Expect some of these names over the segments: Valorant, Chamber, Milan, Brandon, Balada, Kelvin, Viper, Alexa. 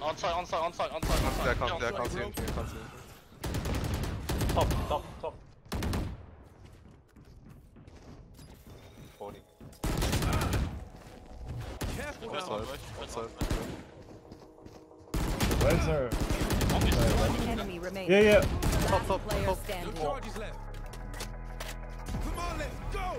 On site. I can't see. Top. 40. Careful. One side. Where's her? One enemy remains. Yeah. Top. No charges left. Come on, let's go.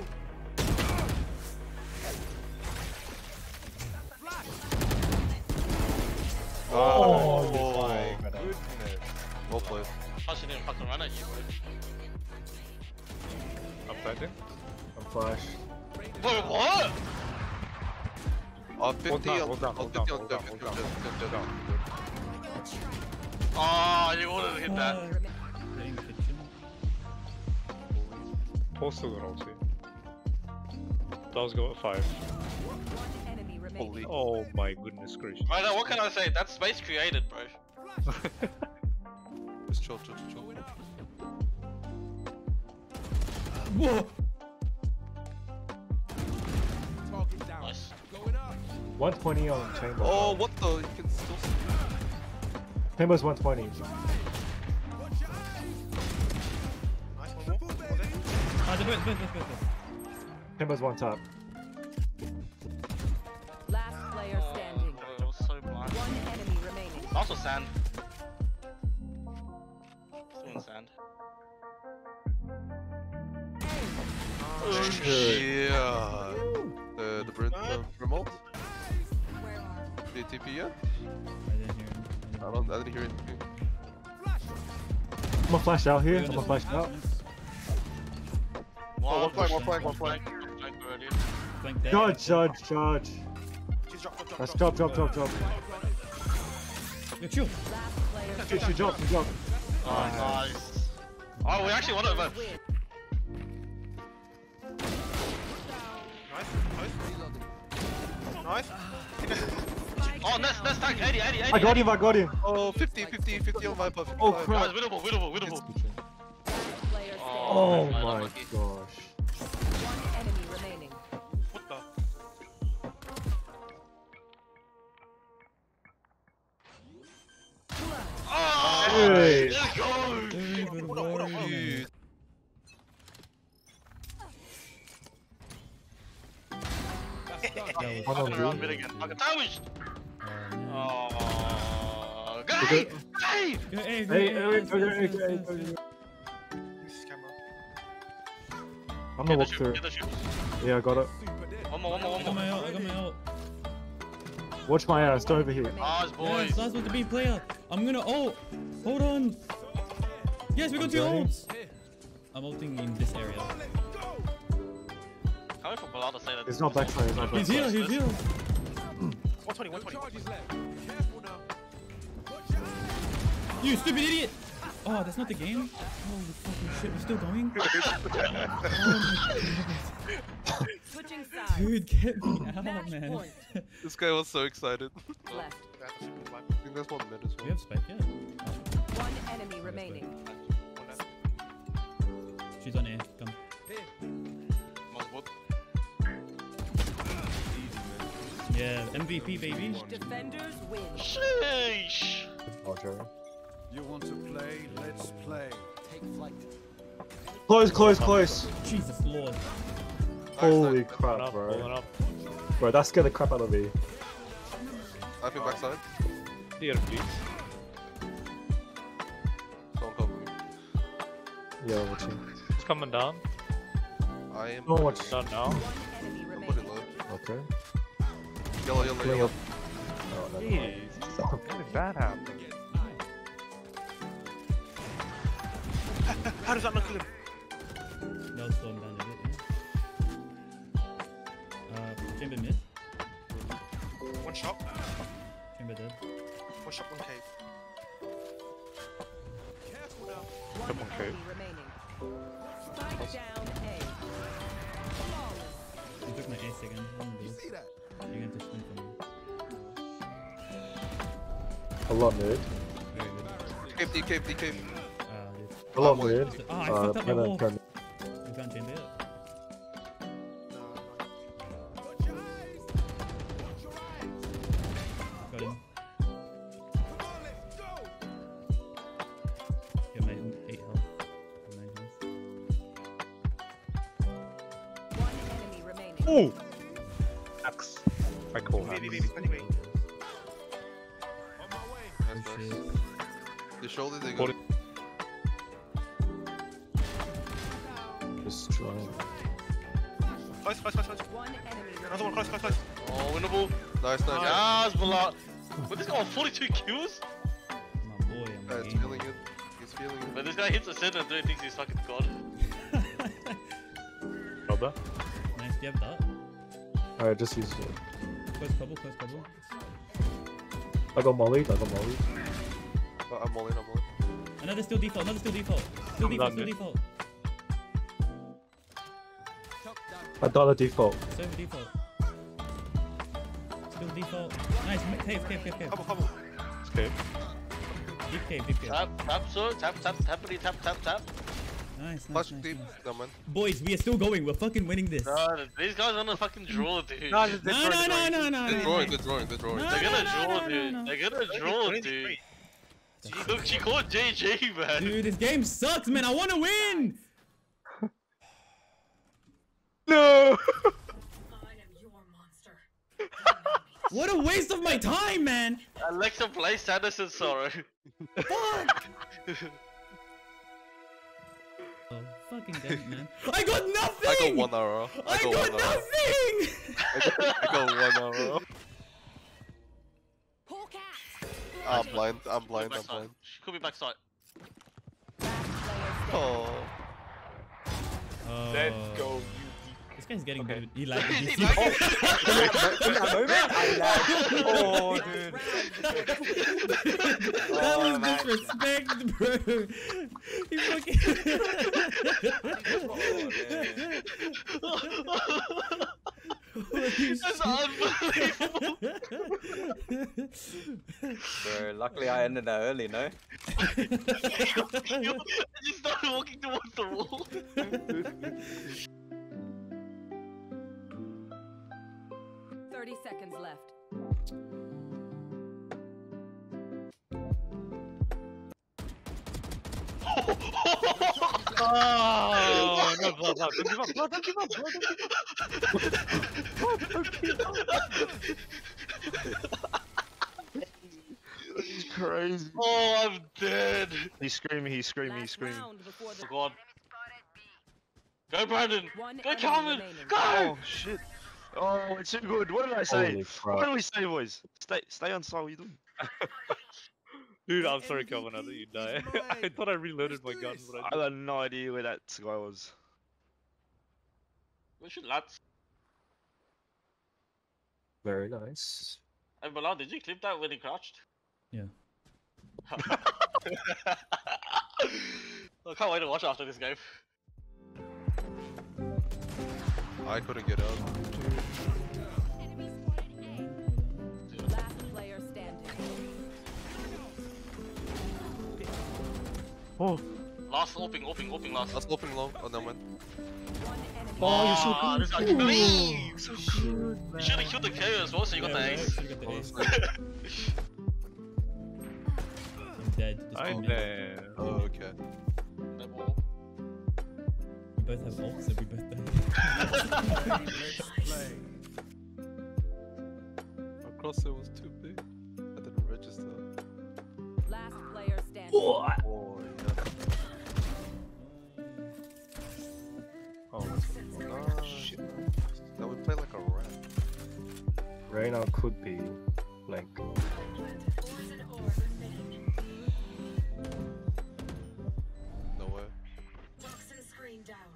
Oh my goodness. Well played. I should didn't fucking run at you, bro. I'm planting. I'm flash. Wait, what? I'll 50 on them. Oh, you wanted to hit that. Postal and ulti. Does go at 5. Holy. Oh my goodness gracious. Right, what can I say? That space created, bro. Just chill. Whoa! Target down. Nice. 120 on Chamber. Oh, what the? You can still see. Chamber's 120. Chamber's one top. Also sand. Still in sand. Oh, yeah. The remote. Did he TP yet? I didn't hear it. I'm gonna flash out here. One flank. Dodge. Let's drop. She dropped. Oh, nice. Oh, we actually won it, man. Nice. Oh, that's tank. 80. I got him. Oh, 50 on Viper. Oh, crap. Winnable. Oh, my gosh. One enemy remaining. What the? Hey. Let's go! Hold on. Oh, guy! Hey! I'm gonna walk through. Yeah, I got it. One more. I got my ult. Watch my ass, don't over here. Nice, boys. Nice with the B player. I'm gonna ult. Hold on. Yes, we got two ults. I'm ulting in this area. Coming from Balada, say that. It's not backside. He's here. 120. You stupid idiot. Oh, that's not the game? Holy fucking shit, we're still going? Oh my god. Dude, get me out, man. This guy was so excited. Left. I think that's what mid as well. We have spec, yeah. One enemy remaining. She's on air. Come. Yeah, MVP, baby. Defenders win. Sheesh. You want to play? Let's play. Take flight. Close. Jesus Lord. Holy crap, bro. Bro, that scared the crap out of me. I think backside. You gotta beat. Someone cover me. Yeah, I'm watching. It's coming down. I am done now. I'm putting low. Okay. Yellow. Jeez. How did that happen? How does that not kill him? No, it's going down a bit, yeah. Chamber mid. One shot. Chamber dead. One shot, one cave. Careful now. Come on, cave. Spike down A. You took my ace again. You see that? You're going to spin for me. I love it. Very good. Cave. Hello, man. I fucked up my wall. You can't change it. Got him. Oh! Axe. I call that. Anyway. On my way. Nice. The shoulder they got. Destroy. Close, close, close, close. Another one, close, close, close. Oh, winnable. Nice, nice. Ah, it's Balada. But this guy on 42 kills? My boy, man. It's feeling good. It's feeling good. But this guy hits a center and 3 thinks he's fucking god. Robber. Nice, do you have that? Alright, just use it. Close bubble, close bubble. I got mollied, I got mollied. I'm mollied, I'm mollied. Another still default, another still default. Still default, still default. I got a default. Still default. Still default. Nice, cave, cave, cave, cave. Hubble, hubble. It's cave. Deep cave, deep cave. Tap, tap, sir. Tap, tap, tap, tap, tap, tap. Nice, nice, nice, deep. Nice. Boys, we are still going. We're fucking winning this. No, these guys are on a fucking draw, dude. No, no, no, no, no. They're drawing, they're drawing, they're drawing. They're gonna draw, dude. They're gonna draw, dude. Look, she called JJ, man. Dude, this game sucks, man. I wanna win. No! I am your monster. What a waste of my time, man! Alexa, play Sadness and Sorrow. Fuck! Oh, fucking damn it, man. I got nothing! I got 1 hour. I got nothing! I got 1 hour. I'm blind, I'm blind, I'm blind. She could be backside. Oh. Let's go. This guy's getting okay. Good. He likes it. He likes it. In that moment, I laughed. Oh, dude. That was disrespect, bro. He fucking... That's unbelievable. Bro, luckily I ended that early, no? I just started walking towards the wall. Seconds left. Oh, no, blood, blood. Don't give up, blood, don't give up, blood, don't give up. He's crazy. Oh, I'm dead. He's screaming, he's screaming, he's screaming. Oh, God. Go, Brandon. Go, Kelvin. Go. Oh, shit. Oh, it's too good. What did I say? What did we say, boys? Stay on style, what are you doing? Dude, I'm sorry, Kelvin, I thought you'd die. I thought I reloaded my gun. But I had no idea where that guy was. We should lads. Very nice. Hey, Milan, did you clip that when he crouched? Yeah. I can't wait to watch after this game. I couldn't get out. Oh. Last opening, opening, opening, last. Last opening low on that one. Oh, you're so good. This guy clean. So good. You should have killed the KO as well, so you got the ace. You got the ace. I'm dead. I'm dead. Oh, okay. No ball. We both have ults, so we both die. My crosshair was too big. I didn't register. Last player standing. Oh. Right now could be like no way. Toxin screen down. Down.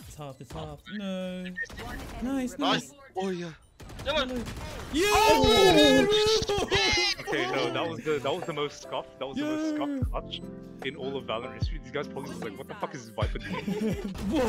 It's half, it's half. No. Nice, nice. Oh yeah. Yellow. Yeah! Oh! Okay, no, that was the most scuffed. That was the most scuffed clutch in all of Valorant history. These guys probably was like, what the fuck is this Viper doing?